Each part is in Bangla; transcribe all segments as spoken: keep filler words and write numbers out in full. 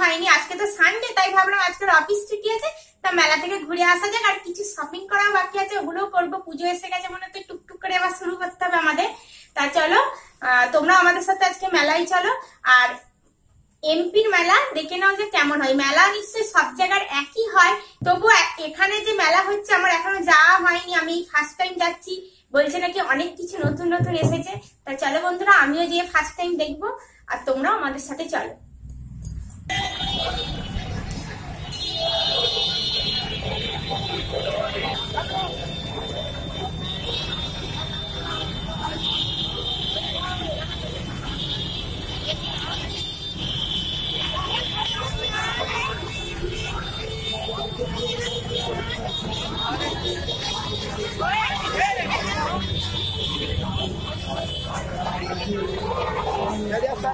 হয়নি, আজকে তো সানডে, তাই ভাবলাম আজকে অফিস ছুটি আছে, তা মেলা থেকে ঘুরে আসা যাক। আর কিছু শপিং করা বাকি আছে, ওগুলোও করবো। পুজো এসে গেছে মনে তো টুকটুক করে আবার শুরু করতে হবে আমাদের। তা চলো তোমরা আমাদের সাথে আজকে মেলায় চলো। আর এমপির মেলা দেখে নাও যে কেমন হয়। মেলা নিশ্চয়ই সব জায়গার একই হয়, তবু এখানে যে মেলা হচ্ছে আমার এখনো যাওয়া হয়নি, আমি ফার্স্ট টাইম যাচ্ছি। বলছে নাকি অনেক কিছু নতুন নতুন এসেছে। তা চলো বন্ধুরা, আমিও যেয়ে ফার্স্ট টাইম দেখবো, আর তোমরা আমাদের সাথে চলো।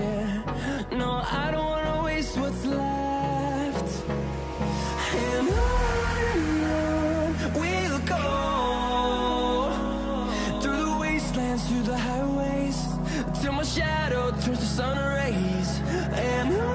Yeah, no, I don't wanna waste what's left. And on we'll go, through the wastelands, through the highways, till my shadow turns to sun rays. And on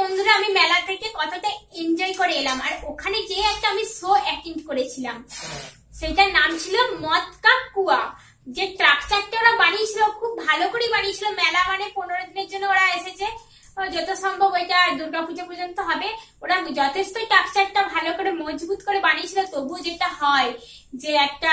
বন্ধুরা আমি মেলা থেকে কতটা এনজয় করে এলাম, আর ওখানে যে একটা আমি শো অ্যাটেন্ড করেছিলাম সেটার নাম ছিল মদ কা কুয়া। যে স্ট্রাকচারটা ওরা বানিয়েছিল খুব ভালো করে বানিয়েছিল। মেলা মানে পনেরো দিনের জন্য ওরা এসেছে, যত সম্ভব এটা দুর্গাপূজা পর্যন্ত হবে। ওরা যথেষ্ট স্ট্রাকচারটা ভালো করে মজবুত করে বানিয়েছিল। তবু যেটা হয় যে একটা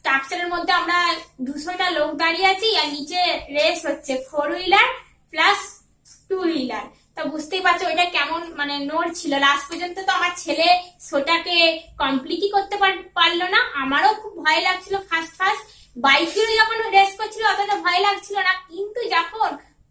স্ট্রাকচারের মধ্যে আমরা দুশোটা লোক দাঁড়িয়ে আছি আর নিচে রেস হচ্ছে four wheeler plus two wheeler. তা বুঝতেই পারছো ওইটা কেমন মানে নোট ছিল। লাস্ট পর্যন্ত তো আমার ছেলে শোটাকে কমপ্লিটই করতে পারলো না। আমারও খুব ভয় লাগছিল। ফার্স্ট ফার্স্ট বাইকেও যখন রেস করছিল অতটা ভয় লাগছিল না, কিন্তু যখন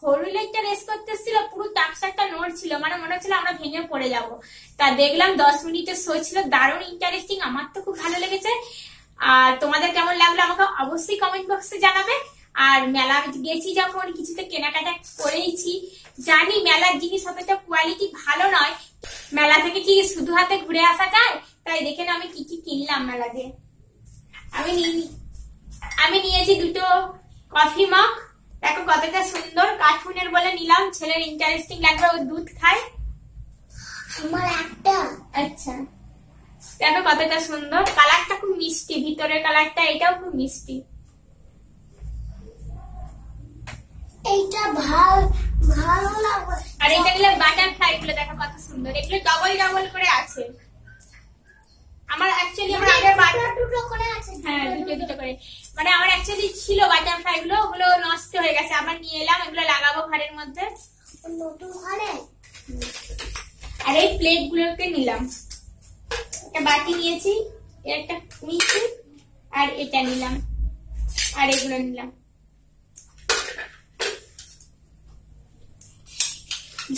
ফোর হুইলারটা রেস করতেছিল পুরো টাকসারটা নড়ছিল, মানে মনে হচ্ছিল আমরা ভেঙে পড়ে যাবো। তা দেখলাম দশ মিনিটের শো ছিল, দারুণ ইন্টারেস্টিং, আমার তো খুব ভালো লেগেছে। আর তোমাদের কেমন লাগলো আমাকে অবশ্যই কমেন্ট বক্সে জানাবে। আর মেলা গেছি যখন কিছু তো কেনাকাটা করেইছি। জানি মেলার জিনিস অতটা কোয়ালিটি ভালো নয়। মেলা থেকে কি শুধু হাতে ঘুরে আসা যায়? তাই দেখে না আমি কি কি কিনলাম মেলাতে। আমি আমি নিয়েছি দুটো কফি মগ, দেখো কতটা সুন্দর কার্টুনের বলে নিলাম, ছেলের ইন্টারেস্টিং লাগবে, ও দুধ খায়। আমার একটা আচ্ছা দেখো কতটা সুন্দর, কালারটা খুব মিষ্টি, ভিতরের কালারটা এটাও খুব মিষ্টি। এইটা ভালো ভালো লাগবে। আর এইগুলো বাটারফ্লাই গুলো দেখো কত সুন্দর, এগুলো ডবল ডবল করে আছে। আমার অ্যাকচুয়ালি আমার আগে বাটার দুটো করে আছে, হ্যাঁ দুটো দুটো করে, মানে আমার অ্যাকচুয়ালি ছিল বাটারফ্লাই গুলো, ওগুলো নষ্ট হয়ে গেছে, আবার নিয়ে এলাম, এগুলো লাগাবো ঘরের মধ্যে নতুন ঘরে। আর এই প্লেট গুলোকে নিলাম, একটা বাটি নিয়েছি, একটা নিয়েছি, আর এটা নিলাম, আর এগুলো নিলাম।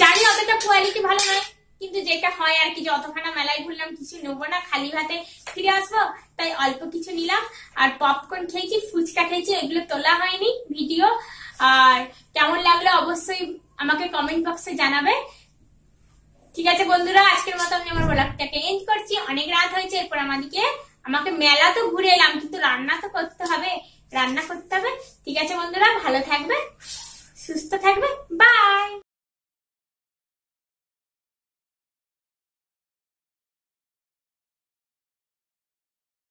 জানি অতটা কোয়ালিটি ভালো নয়, কিন্তু যেটা হয় আর কি, যতখানা মেলায় ঘুরলাম কিছু নেবো না, খালি হাতে ফিরে আসবো, তাই অল্প কিছু নিলাম। আর পপকর্ন খেয়েছি, ফুচকা খেয়েছি, এগুলো তোলা হয়নি ভিডিও। আর কেমন লাগলো অবশ্যই আমাকে কমেন্ট বক্সে জানাবে। ঠিক আছে বন্ধুরা, আজকের মতো আমি আমার ব্লগটাকে এন্ড করছি। অনেক রাত হয়েছে, এরপর আমাদেরকে আমাকে মেলা তো ঘুরে এলাম, কিন্তু রান্না